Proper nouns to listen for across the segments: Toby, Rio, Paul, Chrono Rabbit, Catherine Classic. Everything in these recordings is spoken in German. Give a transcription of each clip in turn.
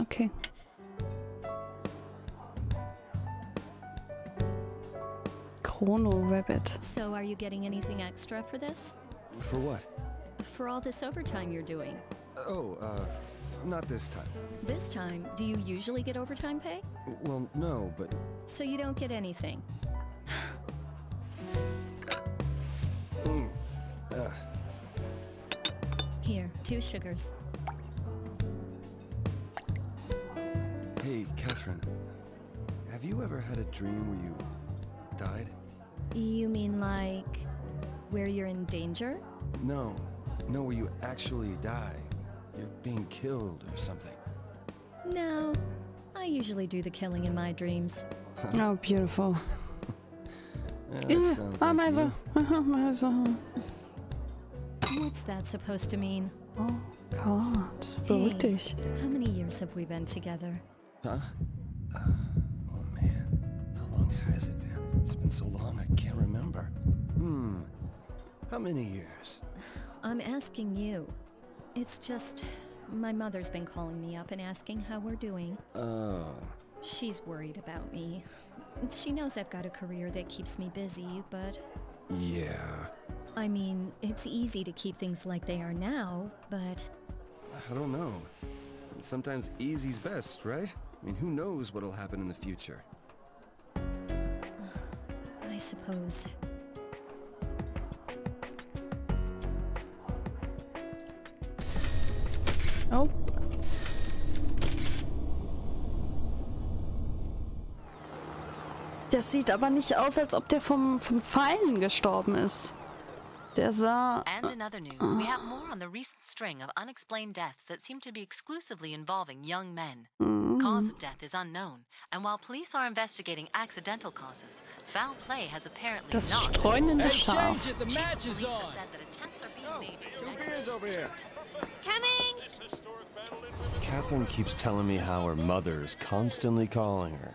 Okay. Chrono Rabbit. So are you getting anything extra for this? For what? For all this overtime you're doing. Oh, not this time. This time? Do you usually get overtime pay? Well, no, but... So you don't get anything? Here, 2 sugars. Hey, Catherine. Have you ever had a dream where you died? You mean like... where you're in danger? No. No, where you actually die. You're being killed or something. No. I usually do the killing in my dreams. Oh, beautiful. Yeah, Amazon. Amazon. What's that supposed to mean? Oh, God. Beruhig dich. How many years have we been together? Huh? Oh, man. How long has it been? It's been so long, I can't remember. How many years? I'm asking you. It's just... my mother's been calling me up and asking how we're doing. Oh. She's worried about me. She knows I've got a career that keeps me busy, but... Yeah. I mean, it's easy to keep things like they are now, but... I don't know. Sometimes easy's best, right? I mean, who knows what'll happen in the future? I suppose. Oh. Das sieht aber nicht aus, als ob der vom Fallen gestorben ist. Der sah. And in other news, we have more on the recent string of unexplained deaths that seem to be exclusively involving young men. Cause of death is unknown, and while police are investigating accidental causes, foul play has apparently not. Das streunende Schaf. Chief police has said that attempts are being made. Coming. Catherine keeps telling me how her mother's constantly calling her.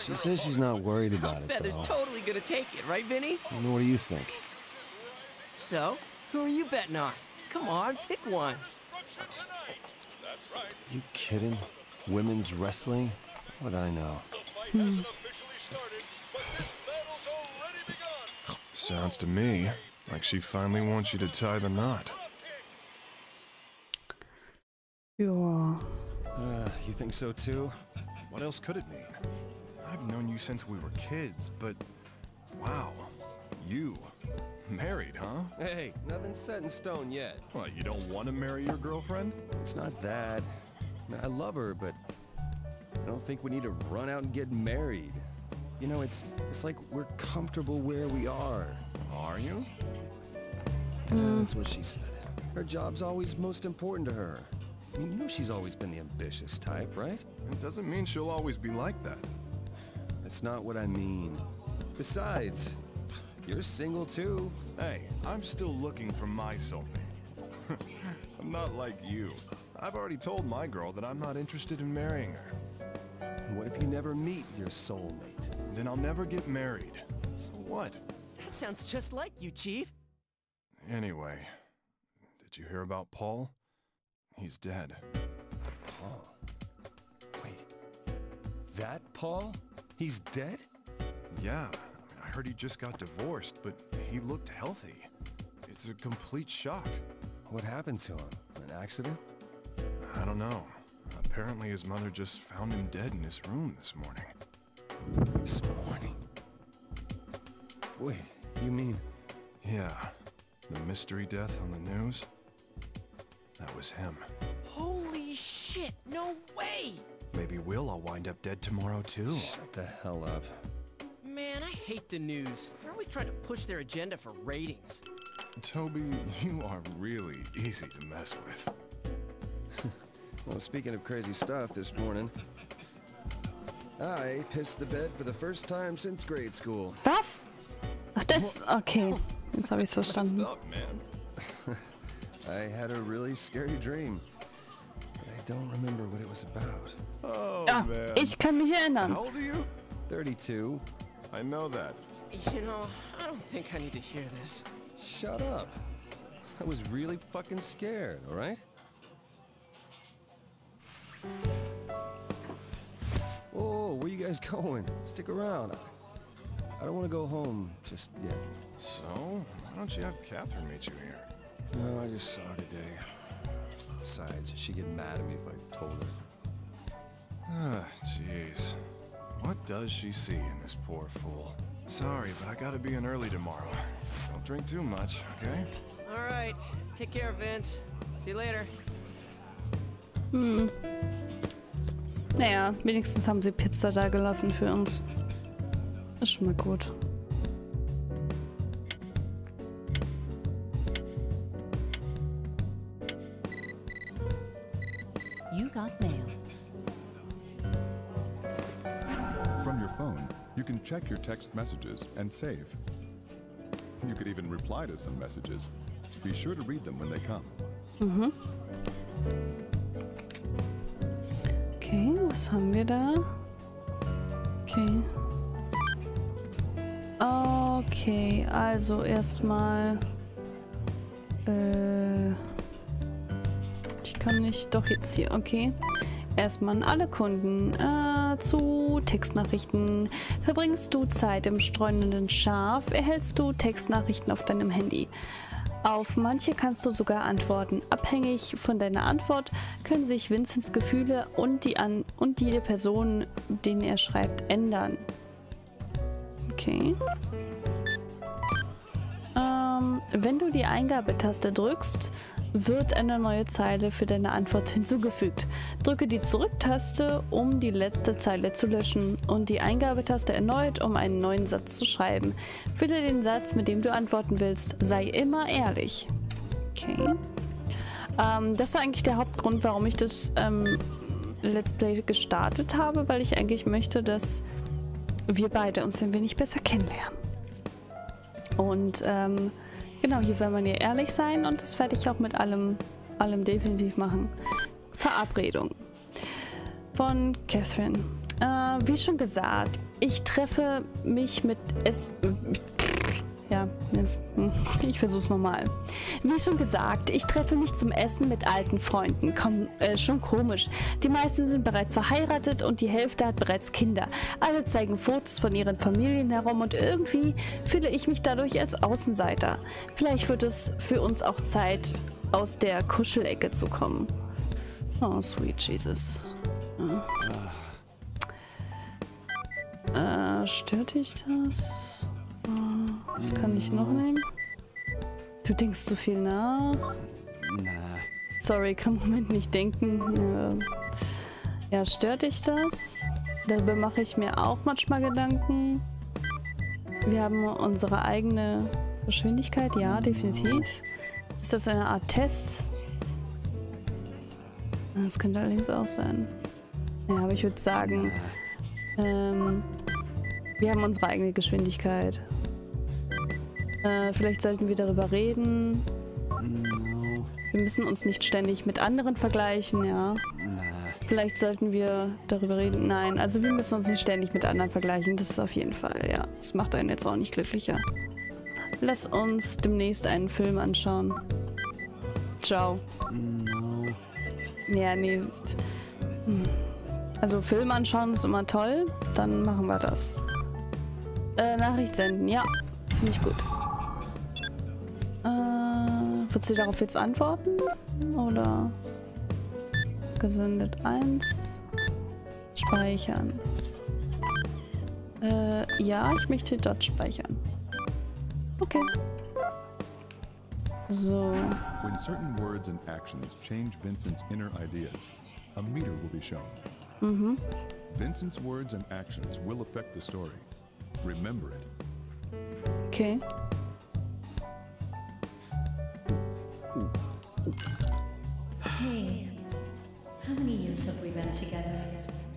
She says she's not worried about it, though. Feather's totally gonna take it, right, Vinny? And what do you think? So, who are you betting on? Come on, pick one. You kidding? Women's wrestling? What I know. Sounds to me like she finally wants you to tie the knot. Yeah. You think so too? What else could it mean? I've known you since we were kids, but... Wow. You. Married, huh? Hey, nothing's set in stone yet. Well, you don't want to marry your girlfriend? It's not that. I love her, but... I don't think we need to run out and get married. You know, it's like we're comfortable where we are. Are you? Yeah, that's what she said. Her job's always most important to her. I mean, you know she's always been the ambitious type, right? It doesn't mean she'll always be like that. That's not what I mean. Besides, you're single too. Hey, I'm still looking for my soulmate. I'm not like you. I've already told my girl that I'm not interested in marrying her. What if you never meet your soulmate? Then I'll never get married. So what? That sounds just like you, Chief. Anyway, did you hear about Paul? He's dead. Paul? Wait. That Paul? He's dead? Yeah. I mean, I heard he just got divorced, but he looked healthy. It's a complete shock. What happened to him? An accident? I don't know. Apparently his mother just found him dead in his room this morning. This morning? Wait, you mean... Yeah. The mystery death on the news? That was him. Holy shit, no way! Maybe we'll all wind up dead tomorrow, too. Shut the hell up. Man, I hate the news. They're always trying to push their agenda for ratings. Toby, you are really easy to mess with. Well, speaking of crazy stuff this morning, I pissed the bed for the first time since grade school. Was? Ach, das... Okay, jetzt habe ich's verstanden. Stop, man. I had a really scary dream, but I don't remember what it was about. Oh, man. Ich kann mich erinnern. How old are you? 32. I know that. You know, I don't think I need to hear this. Shut up. I was really fucking scared, all right? Whoa, where you guys going? Stick around. I don't want to go home just yet. So, why don't you have Catherine meet you here? No, I just saw her today. Besides, she'd get mad at me if I told her. Ah, jeez. What does she see in this poor fool? Sorry, but I gotta be in early tomorrow. Don't drink too much, okay? All right. Take care, Vince. See you later. Hm. Naja, wenigstens haben sie Pizza da gelassen für uns. Ist schon mal gut. You got mail. From your phone, you can check your text messages and save. You could even reply to some messages. Be sure to read them when they come. Mhm. Okay, was haben wir da? Okay. Okay, also erstmal. Ich kann nicht. Doch, jetzt hier, okay. Erstmal an alle Kunden. Zu Textnachrichten. Verbringst du Zeit im streunenden Schaf, erhältst du Textnachrichten auf deinem Handy. Auf manche kannst du sogar antworten. Abhängig von deiner Antwort können sich Vincents Gefühle und die der Person, denen er schreibt, ändern. Okay. Wenn du die Eingabetaste drückst, wird eine neue Zeile für deine Antwort hinzugefügt. Drücke die Zurücktaste, um die letzte Zeile zu löschen, und die Eingabetaste erneut, um einen neuen Satz zu schreiben. Fülle den Satz, mit dem du antworten willst. Sei immer ehrlich. Okay. Das war eigentlich der Hauptgrund, warum ich das Let's Play gestartet habe, weil ich eigentlich möchte, dass wir beide uns ein wenig besser kennenlernen. Und genau, hier soll man ja ehrlich sein, und das werde ich auch mit allem definitiv machen. Verabredung von Catherine. Wie schon gesagt, ich treffe mich mit Wie schon gesagt, ich treffe mich zum Essen mit alten Freunden. Komm, schon komisch. Die meisten sind bereits verheiratet und die Hälfte hat bereits Kinder. Alle zeigen Fotos von ihren Familien herum, und irgendwie fühle ich mich dadurch als Außenseiter. Vielleicht wird es für uns auch Zeit, aus der Kuschelecke zu kommen. Oh, sweet Jesus. Stört dich das? Was kann ich noch nehmen? Du denkst zu viel nach. Na. Sorry, kann im Moment nicht denken. Ja, stört dich das? Darüber mache ich mir auch manchmal Gedanken. Wir haben unsere eigene Geschwindigkeit. Ja, definitiv. Ist das eine Art Test? Das könnte allerdings auch sein. Ja, aber ich würde sagen, wir haben unsere eigene Geschwindigkeit. Vielleicht sollten wir darüber reden. No. Wir müssen uns nicht ständig mit anderen vergleichen, ja. No. Vielleicht sollten wir darüber reden. Nein, also wir müssen uns nicht ständig mit anderen vergleichen. Das ist auf jeden Fall, ja. Das macht einen jetzt auch nicht glücklicher. Lass uns demnächst einen Film anschauen. Ciao. No. Ja, nee. Also Film anschauen ist immer toll. Dann machen wir das. Nachricht senden, ja. Finde ich gut. Wird sie darauf jetzt antworten? Oder? Gesendet 1. Speichern. Ja, ich möchte dort speichern. Okay. So. When certain words and actions change Vincent's inner ideas, a meter will be shown. Mhm. Vincent's words and actions will affect the story. Remember it. Okay. Hey, how many years have we been together?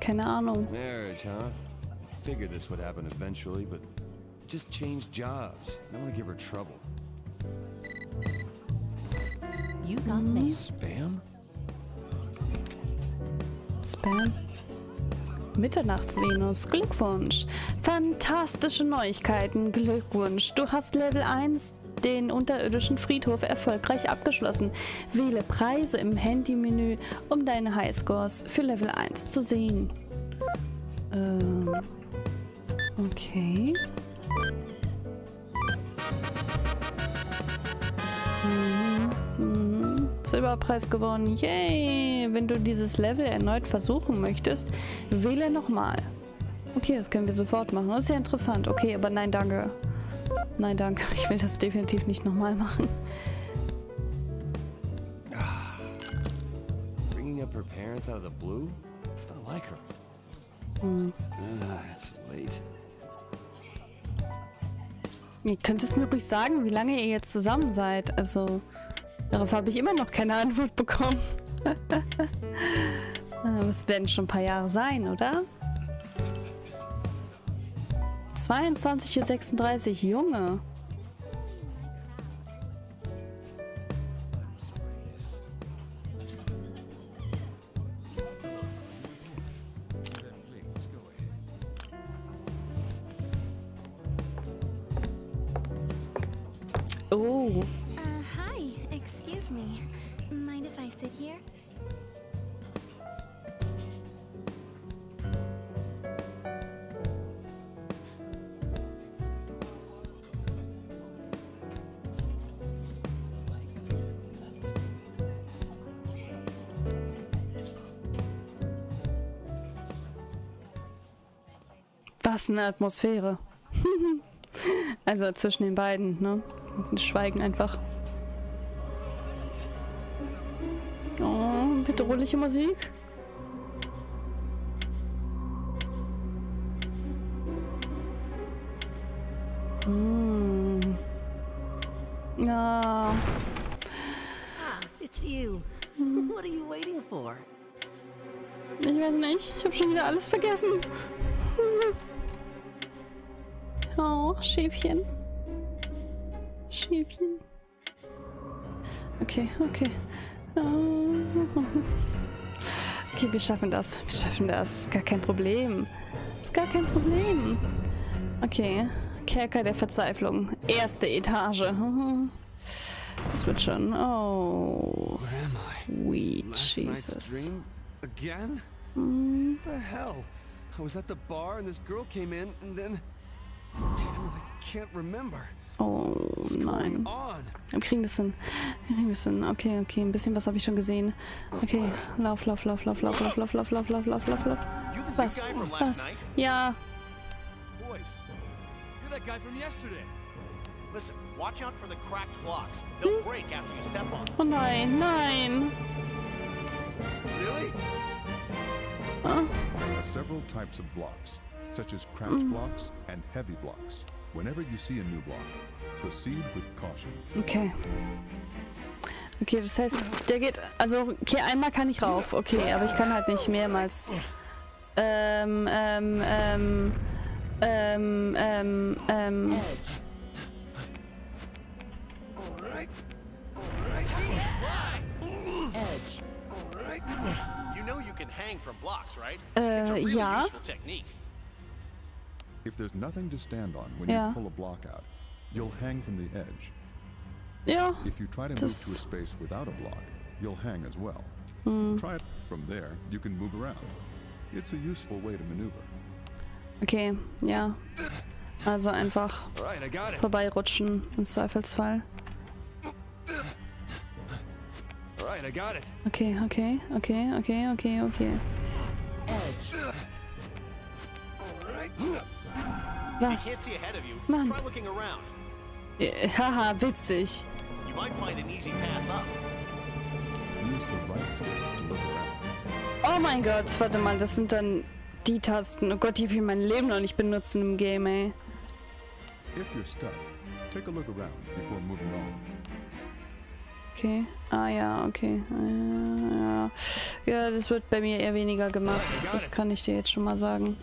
Keine Ahnung. Marriage, huh? Figured this would happen eventually, but just changed jobs. I don't want to give her trouble. You got me. Spam? Spam? Mitternachtsvenus, Glückwunsch. Fantastische Neuigkeiten, Glückwunsch. Du hast Level 1 den unterirdischen Friedhof erfolgreich abgeschlossen. Wähle Preise im Handymenü, um deine Highscores für Level 1 zu sehen. Okay. Silberpreis gewonnen. Yay! Wenn du dieses Level erneut versuchen möchtest, wähle nochmal. Okay, das können wir sofort machen. Das ist ja interessant. Okay, aber nein, danke. Nein, danke. Ich will das definitiv nicht nochmal machen. Bringing up her parents out of the blue? It's not like her. It's late. Ihr könnt es mir ruhig sagen, wie lange ihr jetzt zusammen seid. Also, darauf habe ich immer noch keine Antwort bekommen. Es werden schon ein paar Jahre sein, oder? 22:36, Junge. Oh. Hi, excuse me. Mind if I sit here? Was eine Atmosphäre. Also zwischen den beiden, ne? Schweigen einfach. Oh, bedrohliche Musik. Ah, it's you. What are you waiting for? Ich weiß nicht. Ich habe schon wieder alles vergessen. Oh, Schäfchen. Schäfchen. Okay, okay. Okay, wir schaffen das. Wir schaffen das. Ist gar kein Problem. Ist gar kein Problem. Okay. Kerker der Verzweiflung. Erste Etage. Das wird schon. Oh, sweet Jesus. Again? What the hell? I was at the bar and this girl came in and then I can't remember. Oh nein. Wir kriegen das hin. Wir kriegen das hin. Okay, okay. Ein bisschen was habe ich schon gesehen. Okay. Lauf, lauf, lauf, lauf, lauf, lauf, lauf, lauf, lauf, lauf, lauf, lauf, lauf. Was? Was? Ja. Oh nein, nein. Several types of blocks, such as cracked blocks and heavy blocks. Whenever you see a new block, proceed with caution. Okay. Okay, das heißt, der geht. Also, okay, einmal kann ich rauf. Okay, aber ich kann halt nicht mehrmals. Alright. Alright. You know you can hang from blocks, right? Ja. If there's nothing to stand on when you pull a block out, you'll hang from the edge. Yeah. If you try to move to a space without a block, you'll hang as well. Try it from there, you can move around. It's a useful way to maneuver. Okay, ja. Also einfach vorbeirutschen im Zweifelsfall. Okay, okay, okay, okay, okay, okay. Was? Mann. Haha, witzig. Oh mein Gott, warte mal, das sind dann die Tasten. Oh Gott, die habe ich in meinem Leben noch nicht benutzt in einem Game, ey. Okay. Ah ja, okay. Ja, ja, das wird bei mir eher weniger gemacht. Das kann ich dir jetzt schon mal sagen.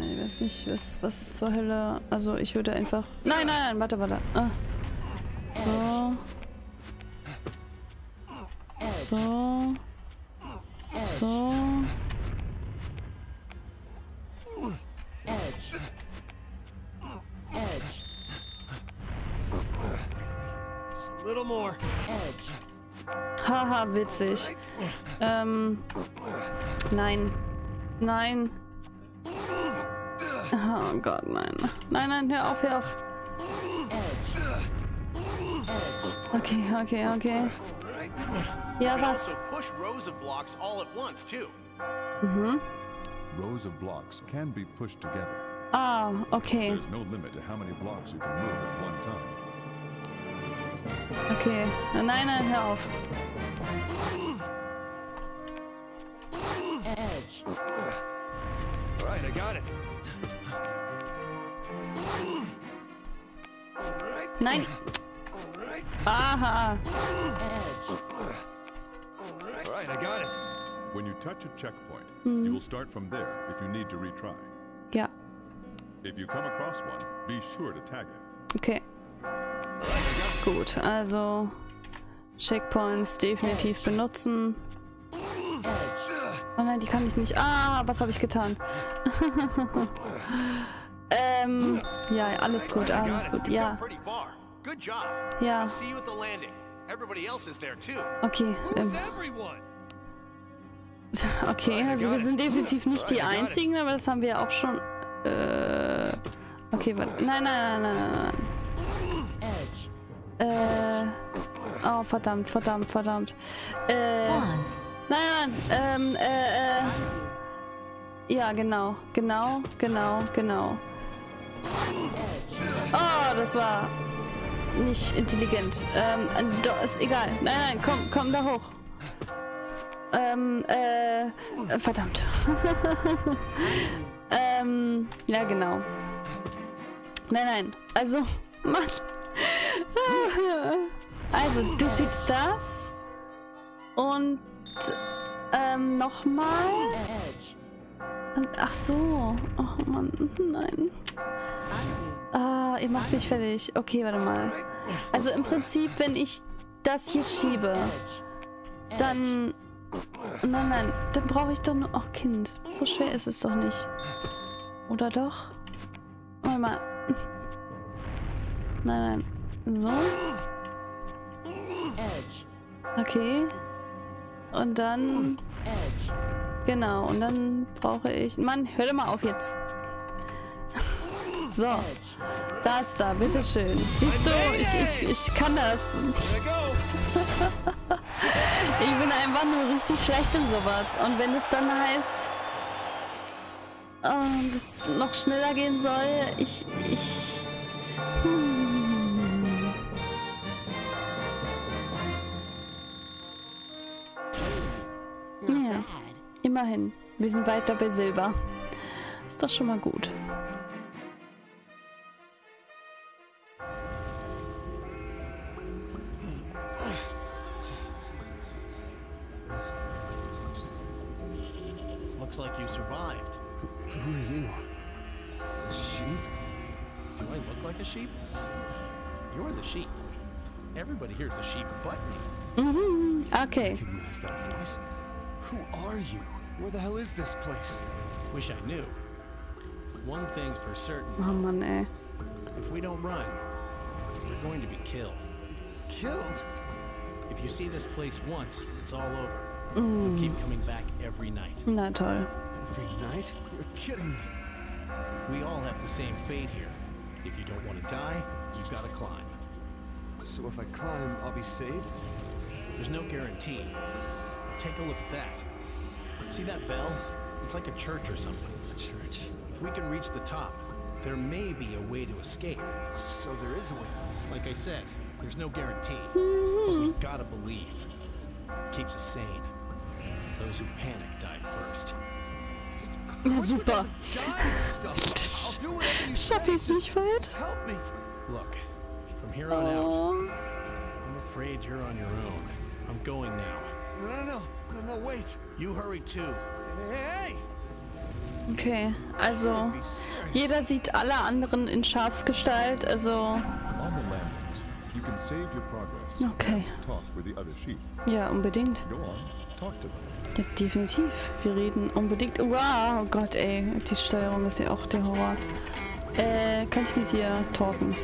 Ich weiß nicht, was zur Hölle. Also ich würde einfach. Nein, nein, nein, warte, warte. Ah. So. So. So. Haha, witzig. Nein. Nein. Oh Gott, nein. Nein, nein, hör auf, hör auf. Okay, okay, okay. Ja, was? Mhm. Rows of blocks can be pushed together. Ah, okay. There's no limit to how many blocks you can move at one time. Okay. Nein, nein, hör auf. Edge. All right, I got it. All right. Nein. All right. Aha. All right. All right, I got it. When you touch a checkpoint, you will start from there if you need to retry. Yeah. If you come across one, be sure to tag it. Okay. Gut, also Checkpoints definitiv benutzen. Oh nein, die kann ich nicht. Ah, was habe ich getan? Ja, alles gut, alles gut. Ja. Ja. Okay. Okay, also wir sind definitiv nicht die Einzigen, aber das haben wir ja auch schon... okay, warte. Nein, nein, nein, nein, nein. Oh, verdammt, verdammt, verdammt. Nein, nein, ja, genau, genau, genau, genau. Oh, das war nicht intelligent. Ist egal. Nein, nein, komm, komm da hoch. Verdammt. Ja, genau. Nein, nein. Also, Mann. Also, du schiebst das. Und, nochmal. Ach so. Oh, Mann. Nein. Ah, ihr macht mich fertig. Okay, warte mal. Also, im Prinzip, wenn ich das hier schiebe, dann... Nein, nein, dann brauche ich doch nur... Ach, Kind, so schwer ist es doch nicht. Oder doch? Warte mal. Nein, nein. So. Okay. Und dann... Genau, und dann brauche ich... Mann, hör doch mal auf jetzt. So. Das da, bitteschön. Siehst du, ich kann das. Ich bin einfach nur richtig schlecht in sowas. Und wenn es dann heißt, dass es noch schneller gehen soll, Ja, immerhin. Wir sind weiter bei Silber. Ist doch schon mal gut. Like you survived. Who are you? A sheep? Do I look like a sheep? You're the sheep. Everybody here's a sheep but me. Okay. Recognize that voice? Who are you? Where the hell is this place? Wish I knew. One thing's for certain. Oh, man, ey. If we don't run, we're going to be killed. Killed? If you see this place once, it's all over. They'll keep coming back every night. Not toll. Every night? You're kidding me. We all have the same fate here. If you don't want to die, you've got to climb. So if I climb, I'll be saved? There's no guarantee. Take a look at that. See that bell? It's like a church or something. A church? If we can reach the top, there may be a way to escape. So there is a way. Like I said, there's no guarantee. But we've got to believe. Keeps us sane. Those who panic die first. Ja, super. Schaff ich's nicht weit? Look, from here on out, I'm afraid you're on your own. I'm going now. No, wait. You hurry too. Hey. Okay, also jeder sieht alle anderen in Schafsgestalt, also. Okay. Ja, unbedingt. Ja, definitiv. Wir reden unbedingt. Wow, oh Gott, ey. Die Steuerung ist ja auch der Horror. Kann ich mit dir talken?